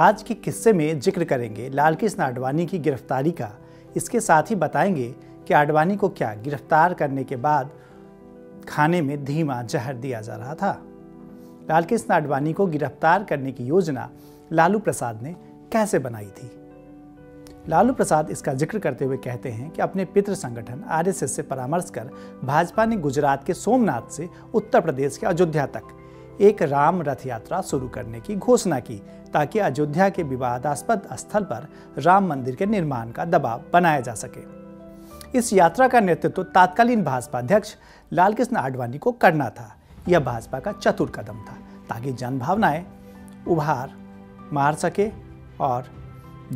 आज के किस्से में जिक्र करेंगे लालकृष्ण आडवाणी की गिरफ्तारी का। इसके साथ ही बताएंगे कि आडवाणी को क्या गिरफ्तार करने के बाद खाने में धीमा जहर दिया जा रहा था। लालकृष्ण आडवाणी को गिरफ्तार करने की योजना लालू प्रसाद ने कैसे बनाई थी। लालू प्रसाद इसका जिक्र करते हुए कहते हैं कि अपने पितृ संगठन RSS से परामर्श कर भाजपा ने गुजरात के सोमनाथ से उत्तर प्रदेश के अयोध्या तक एक राम रथ यात्रा शुरू करने की घोषणा की ताकि अयोध्या के विवादास्पद स्थल पर राम मंदिर के निर्माण का दबाव बनाया जा सके। इस यात्रा का नेतृत्व तत्कालीन भाजपा अध्यक्ष लालकृष्ण आडवाणी को करना था। यह भाजपा का चतुर कदम था ताकि जनभावनाएं उभार मार सके और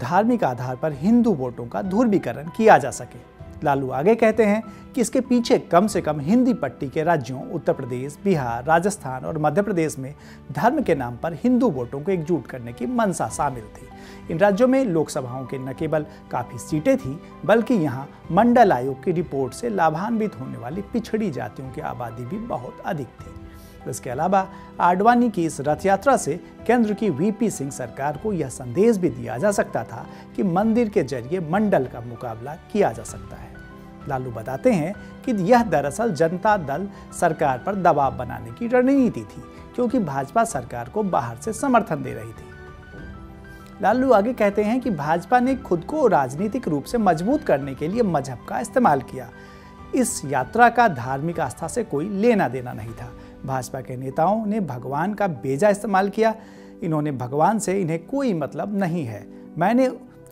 धार्मिक आधार पर हिंदू वोटों का ध्रुवीकरण किया जा सके। लालू आगे कहते हैं कि इसके पीछे कम से कम हिंदी पट्टी के राज्यों उत्तर प्रदेश, बिहार, राजस्थान और मध्य प्रदेश में धर्म के नाम पर हिंदू वोटों को एकजुट करने की मंशा शामिल थी। इन राज्यों में लोकसभाओं के न केवल काफ़ी सीटें थीं बल्कि यहाँ मंडल आयोग की रिपोर्ट से लाभान्वित होने वाली पिछड़ी जातियों की आबादी भी बहुत अधिक थी। इसके अलावा आडवाणी की इस रथ यात्रा से केंद्र की वीपी सिंह सरकार को यह संदेश भी दिया जा सकता था कि मंदिर के जरिए मंडल का मुकाबला किया जा सकता है। लालू बताते हैं कि यह दरअसल जनता दल सरकार पर दबाव बनाने की रणनीति थी क्योंकि भाजपा सरकार को बाहर से समर्थन दे रही थी। लालू आगे कहते हैं कि भाजपा ने खुद को राजनीतिक रूप से मजबूत करने के लिए मजहब का इस्तेमाल किया। इस यात्रा का धार्मिक आस्था से कोई लेना देना नहीं था। भाजपा के नेताओं ने भगवान का बेजा इस्तेमाल किया। इन्होंने भगवान से इन्हें कोई मतलब नहीं है। मैंने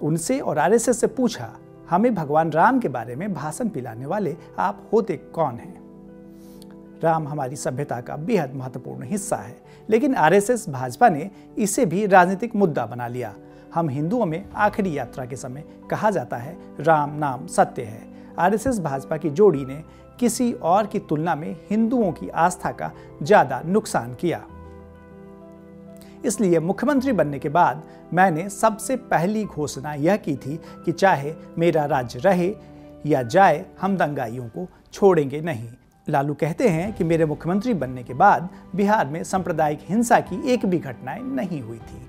उनसे और RSS से पूछा, हमें भगवान राम के बारे में भाषण पिलाने वाले आप होते कौन हैं? राम हमारी सभ्यता का बेहद महत्वपूर्ण हिस्सा है, लेकिन RSS भाजपा ने इसे भी राजनीतिक मुद्दा बना लिया। हम हिंदुओं में आखिरी यात्रा के समय कहा जाता है, राम नाम सत्य है। RSS भाजपा की जोड़ी ने किसी और की तुलना में हिंदुओं की आस्था का ज्यादा नुकसान किया। इसलिए मुख्यमंत्री बनने के बाद मैंने सबसे पहली घोषणा यह की थी कि चाहे मेरा राज्य रहे या जाए, हम दंगाइयों को छोड़ेंगे नहीं। लालू कहते हैं कि मेरे मुख्यमंत्री बनने के बाद बिहार में सांप्रदायिक हिंसा की एक भी घटना नहीं हुई थी।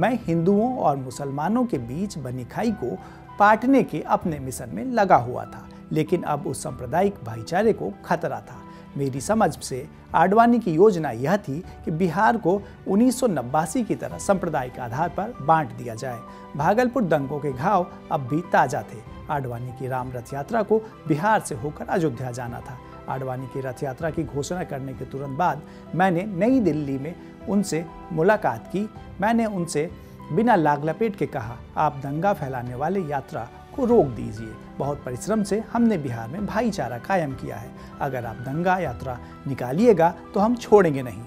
मैं हिंदुओं और मुसलमानों के बीच बनी खाई को पाटने के अपने मिशन में लगा हुआ था, लेकिन अब उस सांप्रदायिक भाईचारे को खतरा था। मेरी समझ से आडवाणी की योजना यह थी कि बिहार को 1989 की तरह सांप्रदायिक आधार पर बांट दिया जाए। भागलपुर दंगों के घाव अब भी ताज़ा थे। आडवाणी की राम रथ यात्रा को बिहार से होकर अयोध्या जाना था। आडवाणी की रथ यात्रा की घोषणा करने के तुरंत बाद मैंने नई दिल्ली में उनसे मुलाकात की। मैंने उनसे बिना लाग लपेट के कहा, आप दंगा फैलाने वाले यात्रा को रोक दीजिए। बहुत परिश्रम से हमने बिहार में भाईचारा कायम किया है। अगर आप दंगा यात्रा निकालिएगा तो हम छोड़ेंगे नहीं।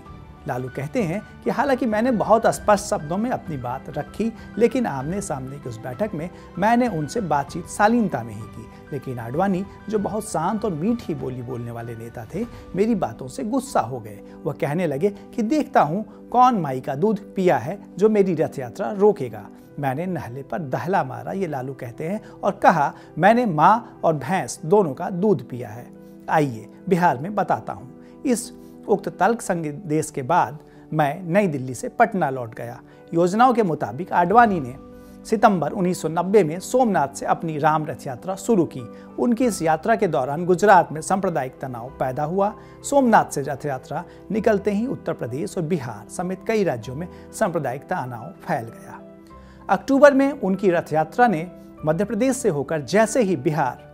लालू कहते हैं कि हालांकि मैंने बहुत स्पष्ट शब्दों में अपनी बात रखी, लेकिन आमने सामने की उस बैठक में मैंने उनसे बातचीत शालीनता में ही की। लेकिन आडवाणी, जो बहुत शांत और मीठी बोली बोलने वाले नेता थे, मेरी बातों से गुस्सा हो गए। वह कहने लगे कि देखता हूँ कौन माई का दूध पिया है जो मेरी रथ यात्रा रोकेगा। मैंने नहले पर दहला मारा, ये लालू कहते हैं, और कहा मैंने माँ और भैंस दोनों का दूध पिया है। आइए बिहार में बताता हूँ। इस उक्त तल्ख संदेश के बाद मैं नई दिल्ली से पटना लौट गया। योजनाओं के मुताबिक आडवाणी ने सितंबर 1990 में सोमनाथ से अपनी राम रथ यात्रा शुरू की। उनकी इस यात्रा के दौरान गुजरात में सांप्रदायिक तनाव पैदा हुआ। सोमनाथ से रथ यात्रा निकलते ही उत्तर प्रदेश और बिहार समेत कई राज्यों में सांप्रदायिक तनाव फैल गया। अक्टूबर में उनकी रथ यात्रा ने मध्य प्रदेश से होकर जैसे ही बिहार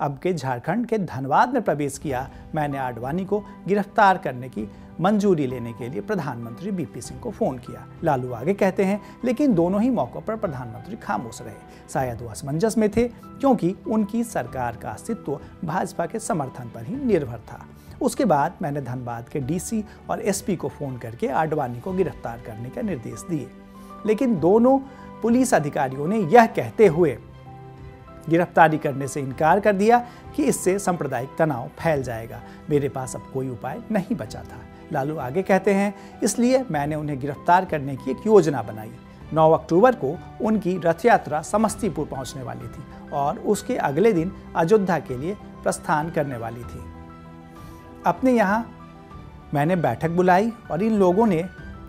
अब के झारखंड के धनबाद में प्रवेश किया, मैंने आडवाणी को गिरफ्तार करने की मंजूरी लेने के लिए प्रधानमंत्री बीपी सिंह को फ़ोन किया। लालू आगे कहते हैं, लेकिन दोनों ही मौक़ों पर प्रधानमंत्री खामोश रहे। शायद वो असमंजस में थे क्योंकि उनकी सरकार का अस्तित्व भाजपा के समर्थन पर ही निर्भर था। उसके बाद मैंने धनबाद के DC और SP को फ़ोन करके आडवाणी को गिरफ्तार करने के निर्देश दिए, लेकिन दोनों पुलिस अधिकारियों ने यह कहते हुए गिरफ्तारी करने से इनकार कर दिया कि इससे सांप्रदायिक तनाव फैल जाएगा। मेरे पास अब कोई उपाय नहीं बचा था। लालू आगे कहते हैं, इसलिए मैंने उन्हें गिरफ्तार करने की एक योजना बनाई। 9 अक्टूबर को उनकी रथ यात्रा समस्तीपुर पहुंचने वाली थी और उसके अगले दिन अयोध्या के लिए प्रस्थान करने वाली थी। अपने यहाँ मैंने बैठक बुलाई और इन लोगों ने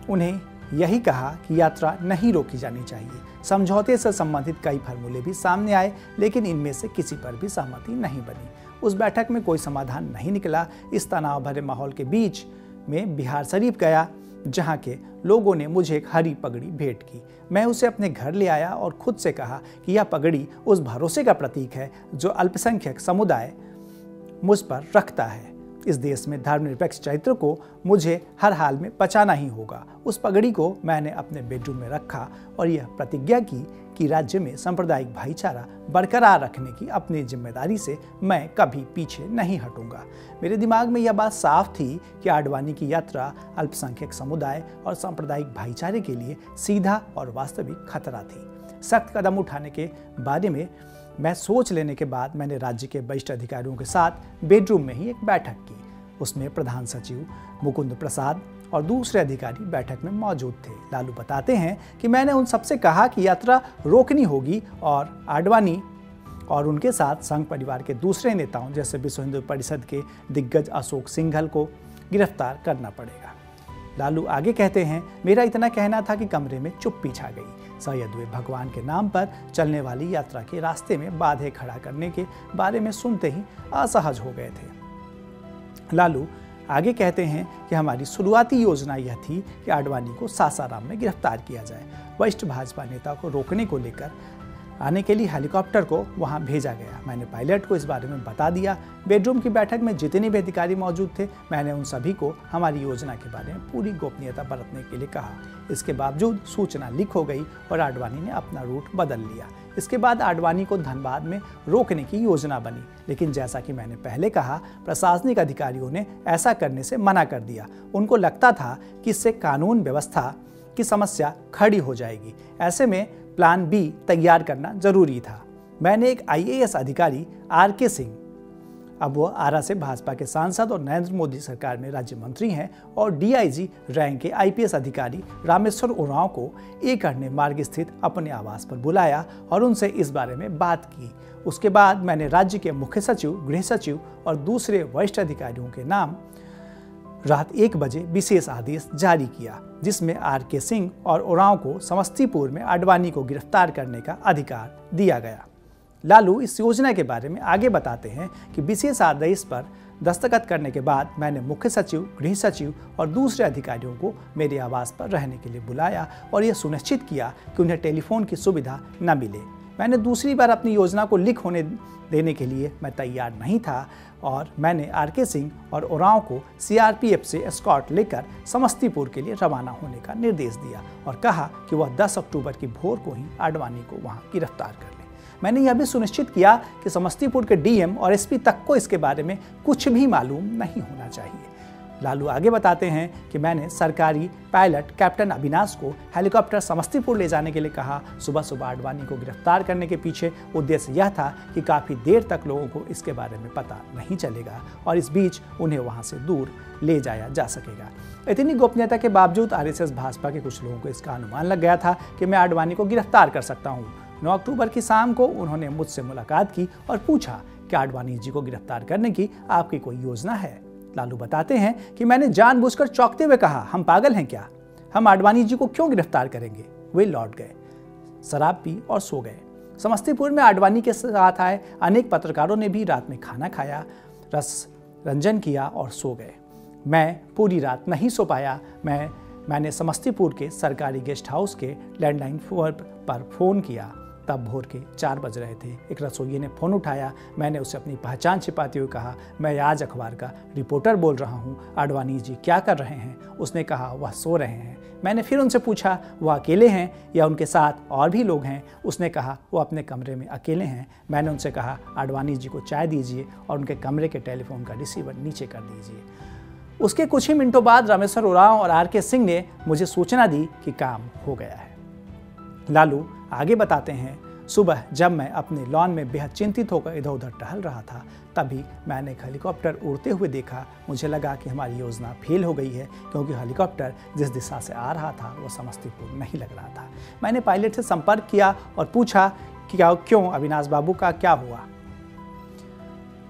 उन्हें यही कहा कि यात्रा नहीं रोकी जानी चाहिए। समझौते से संबंधित कई फॉर्मूले भी सामने आए, लेकिन इनमें से किसी पर भी सहमति नहीं बनी। उस बैठक में कोई समाधान नहीं निकला। इस तनाव भरे माहौल के बीच में बिहार शरीफ गया, जहां के लोगों ने मुझे एक हरी पगड़ी भेंट की। मैं उसे अपने घर ले आया और खुद से कहा कि यह पगड़ी उस भरोसे का प्रतीक है जो अल्पसंख्यक समुदाय मुझ पर रखता है। इस देश में धर्मनिरपेक्ष चरित्र को मुझे हर हाल में बचाना ही होगा। उस पगड़ी को मैंने अपने बेडरूम में रखा और यह प्रतिज्ञा की कि राज्य में सांप्रदायिक भाईचारा बरकरार रखने की अपनी जिम्मेदारी से मैं कभी पीछे नहीं हटूंगा। मेरे दिमाग में यह बात साफ थी कि आडवाणी की यात्रा अल्पसंख्यक समुदाय और सांप्रदायिक भाईचारे के लिए सीधा और वास्तविक खतरा थी। सख्त कदम उठाने के बारे में मैं सोच लेने के बाद मैंने राज्य के वरिष्ठ अधिकारियों के साथ बेडरूम में ही एक बैठक की। उसमें प्रधान सचिव मुकुंद प्रसाद और दूसरे अधिकारी बैठक में मौजूद थे। लालू बताते हैं कि मैंने उन सबसे कहा कि यात्रा रोकनी होगी और आडवाणी और उनके साथ संघ परिवार के दूसरे नेताओं जैसे विश्व हिंदू परिषद के दिग्गज अशोक सिंघल को गिरफ्तार करना पड़ेगा। लालू आगे कहते हैं, मेरा इतना कहना था कि कमरे में चुप्पी छा गई। शायद वे भगवान के नाम पर चलने वाली यात्रा के रास्ते में बाधे खड़ा करने के बारे में सुनते ही असहज हो गए थे। लालू आगे कहते हैं कि हमारी शुरुआती योजना यह थी कि आडवाणी को सासाराम में गिरफ्तार किया जाए। वरिष्ठ भाजपा नेता को रोकने को लेकर आने के लिए हेलीकॉप्टर को वहां भेजा गया। मैंने पायलट को इस बारे में बता दिया। बेडरूम की बैठक में जितने भी अधिकारी मौजूद थे, मैंने उन सभी को हमारी योजना के बारे में पूरी गोपनीयता बरतने के लिए कहा। इसके बावजूद सूचना लीक हो गई और आडवाणी ने अपना रूट बदल लिया। इसके बाद आडवाणी को धनबाद में रोकने की योजना बनी, लेकिन जैसा कि मैंने पहले कहा, प्रशासनिक अधिकारियों ने ऐसा करने से मना कर दिया। उनको लगता था कि इससे कानून व्यवस्था की समस्या खड़ी हो जाएगी। ऐसे में प्लान बी तैयार करना जरूरी था। मैंने एक आईएएस अधिकारी आरके सिंह, अब वो आरा से भाजपा के सांसद और नरेंद्र मोदी सरकार में राज्य मंत्री हैं, और डीआईजी रैंक के आईपीएस अधिकारी रामेश्वर उरांव को एक अन्य मार्ग स्थित अपने आवास पर बुलाया और उनसे इस बारे में बात की। उसके बाद मैंने राज्य के मुख्य सचिव, गृह सचिव और दूसरे वरिष्ठ अधिकारियों के नाम रात 1 बजे विशेष आदेश जारी किया, जिसमें आरके सिंह और उरांव को समस्तीपुर में आडवाणी को गिरफ्तार करने का अधिकार दिया गया। लालू इस योजना के बारे में आगे बताते हैं कि विशेष आदेश पर दस्तखत करने के बाद मैंने मुख्य सचिव, गृह सचिव और दूसरे अधिकारियों को मेरे आवास पर रहने के लिए बुलाया और यह सुनिश्चित किया कि उन्हें टेलीफोन की सुविधा न मिले। मैंने दूसरी बार अपनी योजना को लीक होने देने के लिए मैं तैयार नहीं था और मैंने आरके सिंह और उरांव को सीआरपीएफ से एस्कॉर्ट लेकर समस्तीपुर के लिए रवाना होने का निर्देश दिया और कहा कि वह 10 अक्टूबर की भोर को ही आडवाणी को वहां गिरफ्तार कर लें। मैंने यह भी सुनिश्चित किया कि समस्तीपुर के डीएम और एसपी तक को इसके बारे में कुछ भी मालूम नहीं होना चाहिए। लालू आगे बताते हैं कि मैंने सरकारी पायलट कैप्टन अविनाश को हेलीकॉप्टर समस्तीपुर ले जाने के लिए कहा। सुबह सुबह आडवाणी को गिरफ्तार करने के पीछे उद्देश्य यह था कि काफ़ी देर तक लोगों को इसके बारे में पता नहीं चलेगा और इस बीच उन्हें वहां से दूर ले जाया जा सकेगा। इतनी गोपनीयता के बावजूद आरएसएस भाजपा के कुछ लोगों को इसका अनुमान लग गया था कि मैं आडवाणी को गिरफ्तार कर सकता हूँ। 9 अक्टूबर की शाम को उन्होंने मुझसे मुलाकात की और पूछा कि आडवाणी जी को गिरफ्तार करने की आपकी कोई योजना है। लालू बताते हैं कि मैंने जानबूझकर चौंकते हुए कहा, हम पागल हैं क्या? हम आडवाणी जी को क्यों गिरफ्तार करेंगे? वे लौट गए, शराब पी और सो गए। समस्तीपुर में आडवाणी के साथ आए अनेक पत्रकारों ने भी रात में खाना खाया, रस रंजन किया और सो गए। मैं पूरी रात नहीं सो पाया। मैंने समस्तीपुर के सरकारी गेस्ट हाउस के लैंडलाइन पर फोन किया। तब भोर के 4 बज रहे थे। एक रसोइये ने फ़ोन उठाया। मैंने उसे अपनी पहचान छिपाते हुए कहा, मैं आज अखबार का रिपोर्टर बोल रहा हूँ, आडवाणी जी क्या कर रहे हैं? उसने कहा, वह सो रहे हैं। मैंने फिर उनसे पूछा, वह अकेले हैं या उनके साथ और भी लोग हैं? उसने कहा, वह अपने कमरे में अकेले हैं। मैंने उनसे कहा, आडवाणी जी को चाय दीजिए और उनके कमरे के टेलीफोन का रिसीवर नीचे कर दीजिए। उसके कुछ ही मिनटों बाद रामेश्वर उरांव और आरके सिंह ने मुझे सूचना दी कि काम हो गया है। लालू आगे बताते हैं, सुबह जब मैं अपने लॉन में बेहद चिंतित होकर इधर उधर टहल रहा था, तभी मैंने एक हेलीकॉप्टर उड़ते हुए देखा। मुझे लगा कि हमारी योजना फेल हो गई है, क्योंकि हेलीकॉप्टर जिस दिशा से आ रहा था वो समस्तीपुर नहीं लग रहा था। मैंने पायलट से संपर्क किया और पूछा कि क्यों अविनाश बाबू का क्या हुआ?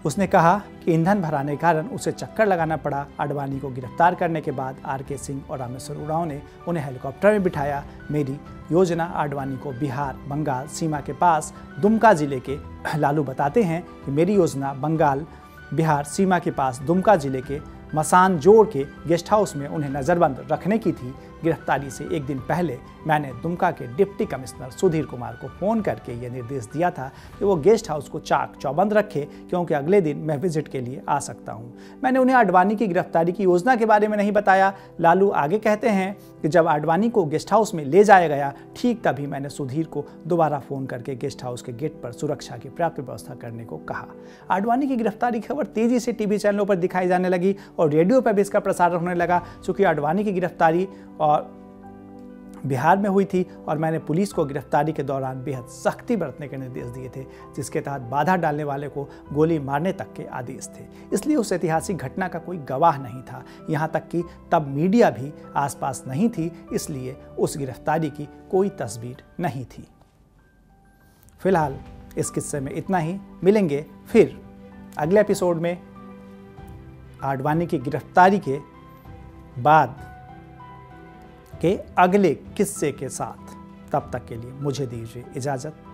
उसने कहा कि ईंधन भराने के कारण उसे चक्कर लगाना पड़ा। आडवाणी को गिरफ्तार करने के बाद आरके सिंह और रामेश्वर उरांव ने उन्हें हेलीकॉप्टर में बिठाया। मेरी योजना आडवाणी को बिहार बंगाल सीमा के पास दुमका जिले के लालू बताते हैं कि मेरी योजना बंगाल बिहार सीमा के पास दुमका जिले के मसान जोड़ के गेस्ट हाउस में उन्हें नज़रबंद रखने की थी। गिरफ्तारी से एक दिन पहले मैंने दुमका के डिप्टी कमिश्नर सुधीर कुमार को फ़ोन करके यह निर्देश दिया था कि वो गेस्ट हाउस को चाक चौबंद रखे, क्योंकि अगले दिन मैं विजिट के लिए आ सकता हूँ। मैंने उन्हें आडवाणी की गिरफ्तारी की योजना के बारे में नहीं बताया। लालू आगे कहते हैं कि जब आडवाणी को गेस्ट हाउस में ले जाया गया, ठीक तभी मैंने सुधीर को दोबारा फ़ोन करके गेस्ट हाउस के गेट पर सुरक्षा की पर्याप्त व्यवस्था करने को कहा। आडवाणी की गिरफ्तारी की खबर तेज़ी से टीवी चैनलों पर दिखाई जाने लगी और रेडियो पर भी इसका प्रसारण होने लगा। चूँकि आडवाणी की गिरफ्तारी और बिहार में हुई थी और मैंने पुलिस को गिरफ्तारी के दौरान बेहद सख्ती बरतने के निर्देश दिए थे, जिसके तहत बाधा डालने वाले को गोली मारने तक के आदेश थे। इसलिए उस ऐतिहासिक घटना का कोई गवाह नहीं था। यहाँ तक कि तब मीडिया भी आसपास नहीं थी, इसलिए उस गिरफ्तारी की कोई तस्वीर नहीं थी। फिलहाल इस किस्से में इतना ही। मिलेंगे फिर अगले एपिसोड में। आडवाणी की गिरफ्तारी के बाद के अगले किस्से के साथ। तब तक के लिए मुझे दीजिए इजाज़त।